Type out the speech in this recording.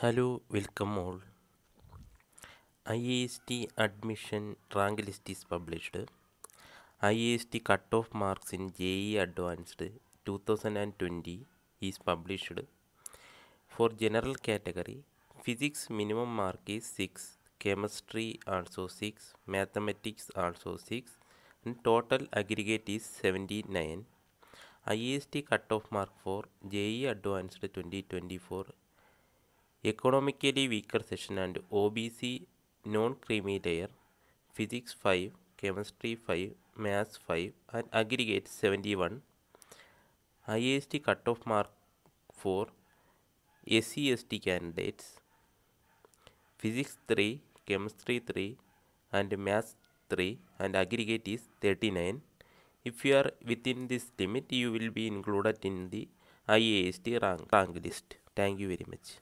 Hello, welcome all. IIST admission rank list is published. IIST cutoff marks in JEE Advanced 2020 is published. For general category, physics minimum mark is 6, chemistry also 6, mathematics also 6, and total aggregate is 79. IIST cutoff mark for JEE Advanced 2024. Economically weaker section and OBC non-creamy layer, physics 5, chemistry 5, maths 5 and aggregate 71. IIST cutoff mark for SCST candidates, physics 3, chemistry 3 and maths 3 and aggregate is 39. If you are within this limit, you will be included in the IIST rank list. Thank you very much.